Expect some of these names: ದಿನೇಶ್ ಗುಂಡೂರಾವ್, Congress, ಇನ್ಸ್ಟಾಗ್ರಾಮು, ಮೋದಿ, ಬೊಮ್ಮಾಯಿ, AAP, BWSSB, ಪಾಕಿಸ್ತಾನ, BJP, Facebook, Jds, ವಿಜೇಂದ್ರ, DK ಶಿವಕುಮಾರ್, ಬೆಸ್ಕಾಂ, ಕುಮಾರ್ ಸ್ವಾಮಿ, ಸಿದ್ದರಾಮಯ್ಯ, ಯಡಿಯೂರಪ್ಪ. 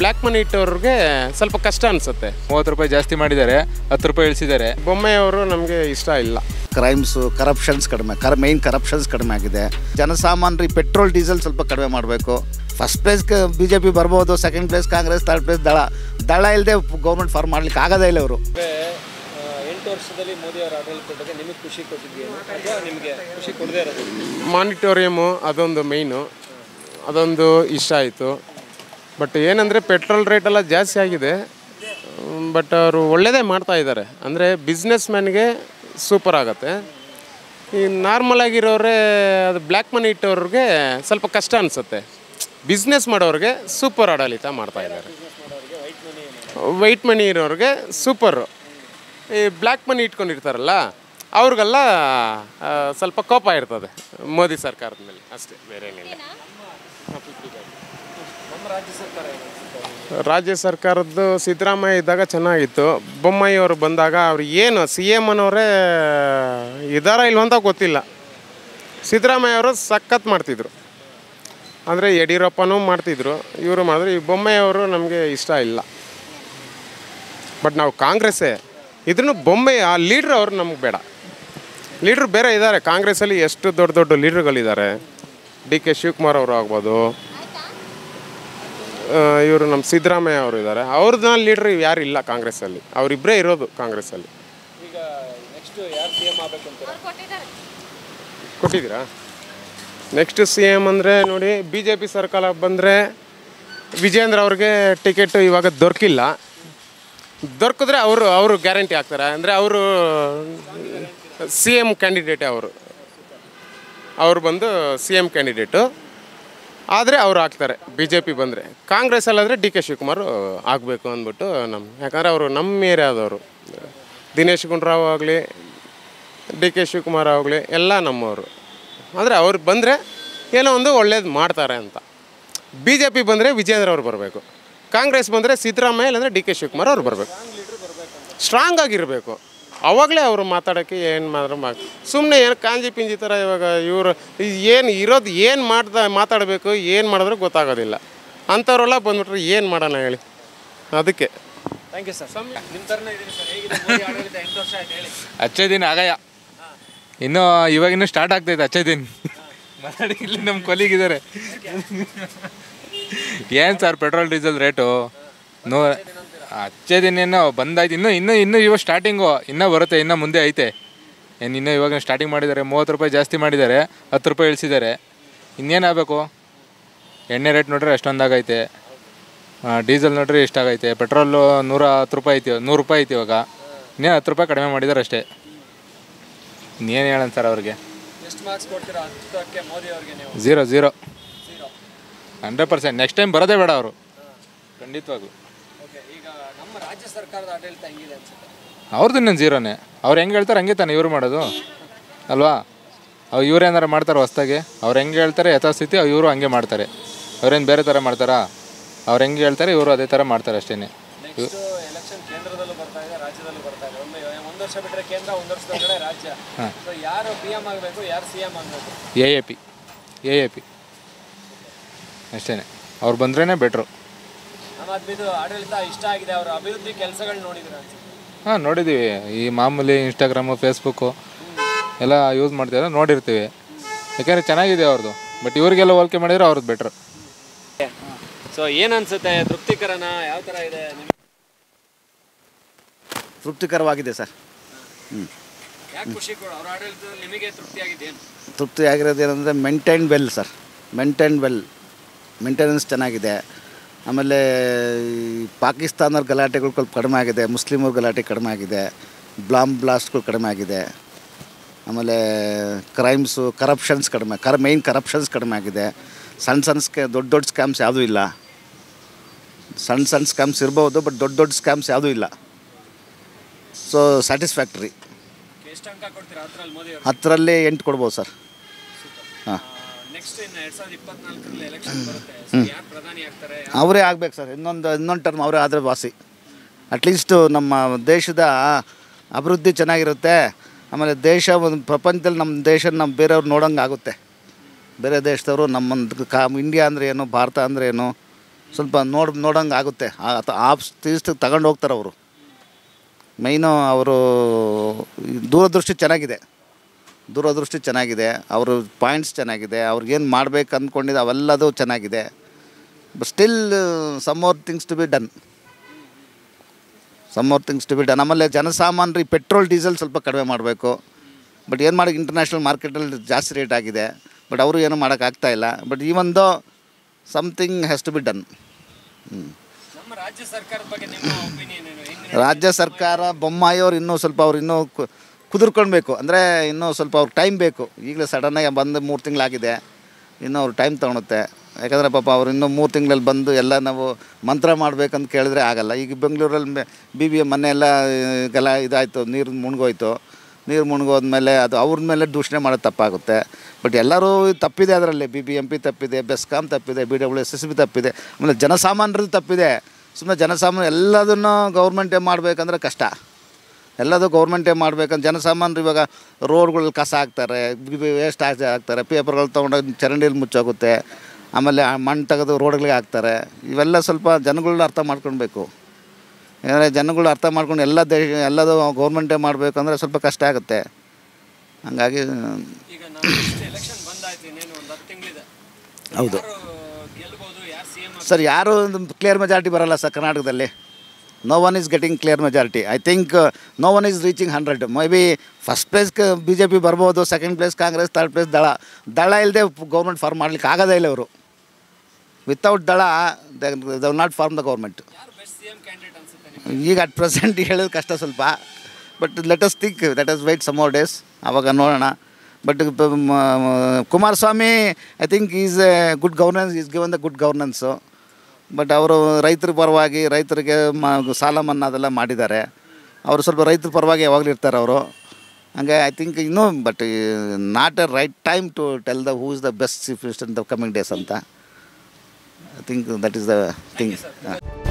Block ಮನಿ ಇಟ್ಟವರಿಗೆ ಸ್ವಲ್ಪ ಕಷ್ಟ ಅನ್ಸುತ್ತೆ. 30 ರೂಪಾಯಿ ಜಾಸ್ತಿ ಮಾಡಿದ್ದಾರೆ, 10 ರೂಪಾಯಿ ಇಳಿಸಿದ್ದಾರೆ. ಬೊಮ್ಮಾಯಿ ಅವರು ನಮಗೆ ಇಷ್ಟ ಇಲ್ಲ. ಕ್ರೈಮ್ಸ್, ಕರಪ್ಷನ್ಸ್ ಕಡಿಮೆ, ಮೇನ್ ಕರಪ್ಷನ್ಸ್ ಕಡಿಮೆ ಆಗಿದೆ. ಜನಸಾಮಾನ್ಯರಿಗೆ ಪೆಟ್ರೋಲ್ ಡೀಸೆಲ್ ಸ್ವಲ್ಪ ಕಡಿಮೆ ಮಾಡಬೇಕು. ಫಸ್ಟ್ ಪ್ಲೇಸ್ ಬಿಜೆಪಿ ಬರ್ಬೋದು, second place Congress, third place ದಳ ಇಲ್ಲದೆ ಗೌರ್ಮೆಂಟ್ ಫಾರ್ಮ್ ಮಾಡ್ಲಿಕ್ಕೆ ಆಗೋದೇ ಇಲ್ಲ. ಅವರು 8 ವರ್ಷದಲ್ಲಿ ಮೋದಿ ಅವರ ಆಡಳಿತಕ್ಕೆ ನಿಮಗೆ ಖುಷಿ ಕೊಟ್ಟಿದ್ದೀವಿ ಅಥವಾ ನಿಮಗೆ ಖುಷಿ ಕೊಡದೇ ಇರೋದು? ಮಾನಿಟೋರಿಯಮು ಅದೊಂದು ಮೇಯ್ನು, ಅದೊಂದು ಇಷ್ಟ ಆಯಿತು. ಬಟ್ ಏನಂದರೆ ಪೆಟ್ರೋಲ್ ರೇಟೆಲ್ಲ ಜಾಸ್ತಿ ಆಗಿದೆ, ಬಟ್ ಅವರು ಒಳ್ಳೆಯದೇ ಮಾಡ್ತಾ ಇದ್ದಾರೆ. ಅಂದರೆ ಬಿಸ್ನೆಸ್ ಮ್ಯಾನ್ಗೆ ಸೂಪರ್ ಆಗುತ್ತೆ. ಈ ನಾರ್ಮಲ್ ಆಗಿರೋರೇ ಅದು ಬ್ಲ್ಯಾಕ್ ಮನಿ ಇಟ್ಟವ್ರಿಗೆ ಸ್ವಲ್ಪ ಕಷ್ಟ ಅನಿಸುತ್ತೆ. ಬಿಸ್ನೆಸ್ ಮಾಡೋರಿಗೆ ಸೂಪರ್ ಆಡಳಿತ ಮಾಡ್ತಾ ಇದ್ದಾರೆ. ವೈಟ್ ಮನಿ ಇರೋರಿಗೆ ಸೂಪರು, ಈ ಬ್ಲ್ಯಾಕ್ ಮನಿ ಇಟ್ಕೊಂಡಿರ್ತಾರಲ್ಲ ಅವ್ರಿಗೆಲ್ಲ ಸ್ವಲ್ಪ ಕೋಪ ಇರ್ತದೆ ಮೋದಿ ಸರ್ಕಾರದ ಮೇಲೆ, ಅಷ್ಟೇ, ಬೇರೆ ಏನಿಲ್ಲ. ರಾಜ್ಯ ಸರ್ಕಾರದ್ದು ಸಿದ್ದರಾಮಯ್ಯ ಇದ್ದಾಗ ಚೆನ್ನಾಗಿತ್ತು. ಬೊಮ್ಮಾಯಿ ಅವರು ಬಂದಾಗ ಅವ್ರು ಏನು CM ಅನ್ನೋರೇ ಇದಾರ ಇಲ್ವಂತ ಗೊತ್ತಿಲ್ಲ. ಸಿದ್ದರಾಮಯ್ಯ ಅವರು ಸಖತ್ ಮಾಡ್ತಿದ್ರು, ಅಂದರೆ ಯಡಿಯೂರಪ್ಪನೂ ಮಾಡ್ತಿದ್ರು, ಇವರು ಮಾಡಿದ್ರು. ಈ ಬೊಮ್ಮಾಯಿ ಅವರು ನಮಗೆ ಇಷ್ಟ ಇಲ್ಲ. ಬಟ್ ನಾವು ಕಾಂಗ್ರೆಸ್ಸೇ ಇದ್ರೂ ಬೊಮ್ಮಾಯಿ ಆ ಲೀಡ್ರ್ ಅವರು ನಮ್ಗೆ ಬೇಡ. ಲೀಡ್ರ್ ಬೇರೆ ಇದ್ದಾರೆ ಕಾಂಗ್ರೆಸ್ಸಲ್ಲಿ, ಎಷ್ಟು ದೊಡ್ಡ ದೊಡ್ಡ ಲೀಡ್ರ್ಗಳಿದ್ದಾರೆ. DK ಶಿವಕುಮಾರ್ ಅವರು ಆಗ್ಬೋದು, ಇವರು ನಮ್ಮ ಸಿದ್ದರಾಮಯ್ಯ ಅವರು ಇದ್ದಾರೆ. ಅವ್ರದ್ದು ಲೀಡ್ರ್ ಯಾರು ಇಲ್ಲ ಕಾಂಗ್ರೆಸ್ಸಲ್ಲಿ, ಅವರಿಬ್ಬರೇ ಇರೋದು ಕಾಂಗ್ರೆಸ್ಸಲ್ಲಿ. ಈಗ ನೆಕ್ಸ್ಟ್ ಯಾರು CM ಆಗಬೇಕು ಅಂತ ಕೊಟ್ಟಿದ್ದೀರಾ? ನೆಕ್ಸ್ಟ್ CM ಅಂದರೆ ನೋಡಿ, BJP ಸರ್ಕಾರ ಬಂದರೆ ವಿಜೇಂದ್ರ ಅವ್ರಿಗೆ ಟಿಕೆಟ್ ಇವಾಗ ದೊರಕಿಲ್ಲ. ದೊರಕಿದ್ರೆ ಅವರು ಗ್ಯಾರಂಟಿ ಆಗ್ತಾರೆ, ಅಂದರೆ ಅವರು CM ಕ್ಯಾಂಡಿಡೇಟೇ. ಅವರು ಬಂದು CM ಕ್ಯಾಂಡಿಡೇಟು ಆದರೆ ಅವ್ರು ಆಗ್ತಾರೆ BJP ಬಂದರೆ. ಕಾಂಗ್ರೆಸ್ಸಲ್ಲಾದರೆ DK ಶಿವಕುಮಾರ್ ಆಗಬೇಕು ಅಂದ್ಬಿಟ್ಟು ನಮ್ಮ, ಯಾಕಂದರೆ ಅವರು ನಮ್ಮ ಏರಿಯಾದವರು. ದಿನೇಶ್ ಗುಂಡೂರಾವ್ ಆಗಲಿ, DK ಶಿವಕುಮಾರ್ ಆಗಲಿ, ಎಲ್ಲ ನಮ್ಮವರು. ಆದರೆ ಅವ್ರು ಬಂದರೆ ಏನೋ ಒಂದು ಒಳ್ಳೇದು ಮಾಡ್ತಾರೆ ಅಂತ. BJP ಬಂದರೆ ವಿಜೇಂದ್ರ ಅವ್ರು ಬರಬೇಕು, ಕಾಂಗ್ರೆಸ್ ಬಂದರೆ ಸಿದ್ದರಾಮಯ್ಯ ಇಲ್ಲಾಂದರೆ DK ಶಿವಕುಮಾರ್ ಅವ್ರು ಬರಬೇಕು. ಸ್ಟ್ರಾಂಗ್ ಆಗಿರಬೇಕು, ಅವಾಗಲೇ ಅವರು ಮಾತಾಡೋಕ್ಕೆ ಏನು ಮಾತ್ರ ಮಾಡಿ. ಸುಮ್ಮನೆ ಏನು ಕಾಂಜಿ ಪಿಂಜಿ ಥರ ಇವಾಗ ಇವರು ಏನು ಇರೋದು, ಏನು ಮಾತಾಡಬೇಕು, ಏನು ಮಾಡಿದ್ರೂ ಗೊತ್ತಾಗೋದಿಲ್ಲ. ಅಂಥವ್ರೆಲ್ಲ ಬಂದುಬಿಟ್ರೆ ಏನು ಮಾಡೋಣ ಹೇಳಿ? ಅದಕ್ಕೆ ಥ್ಯಾಂಕ್ ಯು ಸರ್. ಅಚ್ಚೇ ದಿನ ಆಗಯ ಇನ್ನೂ ಇವಾಗಿನ್ನೂ ಸ್ಟಾರ್ಟ್ ಆಗ್ತೈತೆ. ಅಚ್ಚೇ ದಿನ ಮಾತಾಡಿ, ಇಲ್ಲಿ ನಮ್ಮ ಕೊಲಿಗಿದ್ದಾರೆ. ಏನು ಸರ್ ಪೆಟ್ರೋಲ್ ಡೀಸೆಲ್ ರೇಟು ನೂರ ಅಚ್ಚೇ ದಿನ ಏನೋ ಬಂದಾಯ್ತು. ಇನ್ನೂ ಇವಾಗ ಸ್ಟಾರ್ಟಿಂಗು ಇನ್ನೂ ಬರುತ್ತೆ, ಇನ್ನೂ ಮುಂದೆ ಐತೆ. ಇನ್ನೂ ಇವಾಗ ಸ್ಟಾರ್ಟಿಂಗ್ ಮಾಡಿದ್ದಾರೆ, 30 ರೂಪಾಯಿ ಜಾಸ್ತಿ ಮಾಡಿದ್ದಾರೆ, 10 ರೂಪಾಯಿ ಇಳಿಸಿದ್ದಾರೆ. ಇನ್ನೇನಾಗಬೇಕು? ಎಣ್ಣೆ ರೇಟ್ ನೋಡ್ರಿ ಅಷ್ಟೊಂದಾಗೈತೆ, ಡೀಸೆಲ್ ನೋಡ್ರಿ ಇಷ್ಟಾಗೈತೆ, ಪೆಟ್ರೋಲು 110 ರೂಪಾಯಿ ಐತಿ, 100 ರೂಪಾಯಿ ಐತಿ ಇವಾಗ. ಇನ್ನೇನು 10 ರೂಪಾಯಿ ಕಡಿಮೆ ಮಾಡಿದ್ದಾರೆ ಅಷ್ಟೇ. ಇನ್ನೇನು ಹೇಳೋಣ ಸರ್ ಅವ್ರಿಗೆ? 0-0 100%. ನೆಕ್ಸ್ಟ್ ಟೈಮ್ ಬರೋದೇ ಬೇಡ ಅವರು ಖಂಡಿತವಾಗೂ. ಅವ್ರದ್ದು ಇನ್ನೇನು 0ನೇ. ಅವ್ರು ಹೆಂಗೆ ಹೇಳ್ತಾರೆ ಹಂಗೆ ತಾನೆ ಇವ್ರು ಮಾಡೋದು ಅಲ್ವಾ? ಅವ್ರು ಇವ್ರೇನಾರು ಮಾಡ್ತಾರೆ ಹೊಸ್ದಾಗೆ? ಅವ್ರು ಹೆಂಗೆ ಹೇಳ್ತಾರೆ ಯಥಾಸ್ಥಿತಿ ಇವರು ಹಂಗೆ ಮಾಡ್ತಾರೆ. ಅವ್ರೇನು ಬೇರೆ ಥರ ಮಾಡ್ತಾರಾ? ಅವ್ರು ಹೆಂಗೆ ಹೇಳ್ತಾರೆ ಇವರು ಅದೇ ಥರ ಮಾಡ್ತಾರೆ ಅಷ್ಟೇ. AAP ಅಷ್ಟೇ ಅವ್ರು ಬಂದ್ರೇ ಬೆಟ್ರು. ಹಾಂ, ನೋಡಿದ್ದೀವಿ. ಈ ಮಾಮೂಲಿ ಇನ್ಸ್ಟಾಗ್ರಾಮು, ಫೇಸ್ಬುಕ್ಕು ಎಲ್ಲ ಯೂಸ್ ಮಾಡ್ತೀರ, ನೋಡಿರ್ತೀವಿ. ಯಾಕೆಂದರೆ ಚೆನ್ನಾಗಿದೆ ಅವ್ರದ್ದು, ಬಟ್ ಇವ್ರಿಗೆಲ್ಲ ಹೋಲಿಕೆ ಮಾಡಿದರೆ ಅವ್ರದ್ದು ಬೆಟ್ರ್. ಸೊ ಏನು ಅನಿಸುತ್ತೆ? ತೃಪ್ತಿಕರನ ಯಾವ ಥರ ಇದೆ? ತೃಪ್ತಿಕರವಾಗಿದೆ ಸರ್. ತೃಪ್ತಿಯಾಗಿರೋದು ಏನಂದರೆ maintain well sir, maintain well, maintenance ಚೆನ್ನಾಗಿದೆ. ಆಮೇಲೆ ಪಾಕಿಸ್ತಾನದ ಗಲಾಟೆಗಳು ಸ್ವಲ್ಪ ಕಡಿಮೆ ಆಗಿದೆ, ಮುಸ್ಲಿಮರ ಗಲಾಟೆ ಕಡಿಮೆ ಆಗಿದೆ, ಬಾಂಬ್ ಬ್ಲಾಸ್ಟ್ಗಳು ಕಡಿಮೆ ಆಗಿದೆ. ಆಮೇಲೆ ಕ್ರೈಮ್ಸು, ಕರಪ್ಷನ್ಸ್ ಕಡಿಮೆ, ಮೇನ್ ಕರಪ್ಷನ್ಸ್ ಕಡಿಮೆ ಆಗಿದೆ. ದೊಡ್ಡ ಸ್ಕ್ಯಾಮ್ಸ್ ಯಾವುದೂ ಇಲ್ಲ. ಸಣ್ಣ ಸ್ಕ್ಯಾಮ್ಸ್ ಇರ್ಬೋದು, ಬಟ್ ದೊಡ್ಡ ಸ್ಕ್ಯಾಮ್ಸ್ ಯಾವುದೂ ಇಲ್ಲ. So satisfactory. ಹತ್ತರಲ್ಲಿ 8 ಕೊಡ್ಬೋದು ಸರ್. ಹಾಂ, ಅವರೇ ಆಗ್ಬೇಕು ಸರ್. ಇನ್ನೊಂದು ಟರ್ಮ್ ಅವರೇ ಆದರೆ ವಾಸಿ. ಅಟ್ಲೀಸ್ಟು ನಮ್ಮ ದೇಶದ ಅಭಿವೃದ್ಧಿ ಚೆನ್ನಾಗಿರುತ್ತೆ. ಆಮೇಲೆ ದೇಶ ಒಂದು ಪ್ರಪಂಚದಲ್ಲಿ ನಮ್ಮ ದೇಶ ಬೇರೆಯವ್ರು ನೋಡೋಂಗೆ ಆಗುತ್ತೆ. ಬೇರೆ ದೇಶದವರು ನಮ್ಮ ಇಂಡಿಯಾ ಅಂದರೆ ಏನು, ಭಾರತ ಅಂದರೆ ಏನು, ಸ್ವಲ್ಪ ನೋಡಂಗೆ ಆಗುತ್ತೆ ಆ ತೀರ್ಥ ತಗೊಂಡು ಹೋಗ್ತಾರೆ ಅವರು ಮೈನು ಅವರು ದೂರದೃಷ್ಟಿ ಚೆನ್ನಾಗಿದೆ ಅವರು ಪಾಯಿಂಟ್ಸ್ ಚೆನ್ನಾಗಿದೆ ಅವರಿಗೆ ಏನು ಮಾಡಬೇಕು ಅಂದ್ಕೊಂಡಿದ್ದು ಅವೆಲ್ಲದು ಚೆನ್ನಾಗಿದೆ but still some more things to be done ಆಮೇಲೆ ಜನಸಾಮಾನ್ಯರಿಗೆ ಪೆಟ್ರೋಲ್ ಡೀಸೆಲ್ ಸ್ವಲ್ಪ ಕಡಿಮೆ ಮಾಡಬೇಕು ಬಟ್ ಏನು ಮಾಡಿ ಇಂಟರ್ನ್ಯಾಷನಲ್ ಮಾರ್ಕೆಟ್ ಅಲ್ಲಿ ಜಾಸ್ತಿ ರೇಟ್ ಆಗಿದೆ ಬಟ್ ಅವರು ಏನು ಮಾಡಕ ಆಗ್ತಾ ಇಲ್ಲ but even though something has to be done ನಮ್ಮ ರಾಜ್ಯ ಸರ್ಕಾರದ ಬಗ್ಗೆ ನಿಮ್ಮ ಒಪಿನಿಯನ್ ಏನು ರಾಜ್ಯ ಸರ್ಕಾರ ಬೊಮ್ಮಾಯಿ ಅವರು ಇನ್ನೂ ಕುದುರ್ಕೊಳ್ಬೇಕು ಅಂದ್ರೆ ಇನ್ನೂ ಸ್ವಲ್ಪ ಅವರಿಗೆ ಟೈಮ್ ಬೇಕು ಈಗಲೇ ಸಡನ್ ಆಗಿ ಬಂದು 3 ತಿಂಗಳಾಗಿದೆ ಇನ್ನೂ ಅವರು ಟೈಮ್ ತಗೊಳುತ್ತೆ ಯಾಕಂದ್ರೆ ಪಾಪ ಅವರು ಇನ್ನೂ 3 ತಿಂಗಳಲ್ಲಿ ಬಂದು ಎಲ್ಲ ನಾವು ಮಂತ್ರ ಮಾಡಬೇಕು ಅಂತ ಕೇಳಿದ್ರೆ ಆಗಲ್ಲ ಈಗ ಬೆಂಗಳೂರಲ್ಲಿ ಬಿಬಿಎಂ ಮನೆ ಎಲ್ಲ ಇದಾಯ್ತು ನೀರು ಮುಣಗೋದ ಮೇಲೆ ಅದು ಅವರ ಮೇಲೆ ದೂಷಣೆ ಮಾಡೋದು ತಪ್ಪಾಗುತ್ತೆ ಬಟ್ ಎಲ್ಲರೂ ತಪ್ಪಿದೆ ಅದರಲ್ಲಿ ಬಿಬಿಎಂಪಿ ತಪ್ಪಿದೆ ಬೆಸ್ಕಾಂ ತಪ್ಪಿದೆ BWSSB ತಪ್ಪಿದೆ ಆಮೇಲೆ ಜನಸಾಮಾನ್ಯರು ತಪ್ಪಿದೆ ಸುಮ್ಮನೆ ಜನಸಾಮಾನ್ಯರು ಎಲ್ಲದನ್ನು ಗೌರ್ಮೆಂಟೇ ಮಾಡಬೇಕಂದ್ರೆ ಕಷ್ಟ ಎಲ್ಲದೂ ಗೌರ್ಮೆಂಟೇ ಮಾಡಬೇಕಂದ್ರೆ ಜನಸಾಮಾನ್ಯರು ಇವಾಗ ರೋಡ್ಗಳಲ್ಲಿ ಕಸ ಹಾಕ್ತಾರೆ ವೇಸ್ಟ್ ಹಾಕ್ತಾರೆ ಪೇಪರ್ಗಳು ತೊಗೊಂಡು ಚರಂಡಿಯಲ್ಲಿ ಮುಚ್ಚೋಗುತ್ತೆ ಆಮೇಲೆ ಮಣ್ಣು ತೆಗೆದು ರೋಡ್ಗಳಿಗೆ ಹಾಕ್ತಾರೆ ಇವೆಲ್ಲ ಸ್ವಲ್ಪ ಜನಗಳನ್ನ ಅರ್ಥ ಮಾಡ್ಕೊಳ್ಬೇಕು ಯಾಕಂದರೆ ಜನಗಳು ಅರ್ಥ ಮಾಡ್ಕೊಂಡು ಎಲ್ಲದೂ ಗೌರ್ಮೆಂಟೇ ಮಾಡಬೇಕಂದ್ರೆ ಸ್ವಲ್ಪ ಕಷ್ಟ ಆಗುತ್ತೆ ಹಾಗಾಗಿ ಈಗ ನಾವು ಎಲೆಕ್ಷನ್ ಬಂದಾಯ್ತು ಇನ್ನೇನು ಒಂದು 10 ತಿಂಗಳಿದೆ ಹೌದು ಗೆಲ್ಲಬಹುದು ಯಾರು ಸಿಎಂ ಸರ್ ಯಾರು ಕ್ಲಿಯರ್ ಮೆಜಾರಿಟಿ ಬರಲ್ಲ ಸರ್ ಕರ್ನಾಟಕದಲ್ಲಿ no one is getting clear majority I think no one is reaching 100 maybe first place BJP ಬರಬಹುದು second place Congress third place ದಳ ಇಲ್ಲದೆ ಗವರ್ನಮೆಂಟ್ ಫಾರ್ಮ್ ಮಾಡಲಿಕ್ಕೆ ಆಗದೇ ಇಲ್ಲ ಅವರು without ದಳ they will not form the government ಯಾರು ಬೆಸ್ಟ್ ಸಿಎಂ ಕ್ಯಾಂಡಿಡೇಟ್ ಈಗ ಅಟ್ ಪ್ರೆಸೆಂಟ್ ಹೇಳೋದು ಕಷ್ಟ ಸ್ವಲ್ಪ but let us think let us wait some more days ಆವಾಗ ನೋಡೋಣ but ಕುಮಾರ್ ಸ್ವಾಮಿ I think is a good governance is given the good governance but ಅವರು ರೈತರ ಪರವಾಗಿ ರೈತರಿಗೆ ಸಾಲ ಮನ್ನಾ ಅದೆಲ್ಲ ಮಾಡಿದ್ದಾರೆ ಅವರು ಸ್ವಲ್ಪ ರೈತರ ಪರವಾಗಿ ಯಾವಾಗಲೂ ಇರ್ತಾರೆ ಅವರು ಹಾಗೆ ಐ ಥಿಂಕ್ ಇನ್ನೂ but not a right time to tell the who is the best chief minister in the coming days ಅಂತ I think that is the thing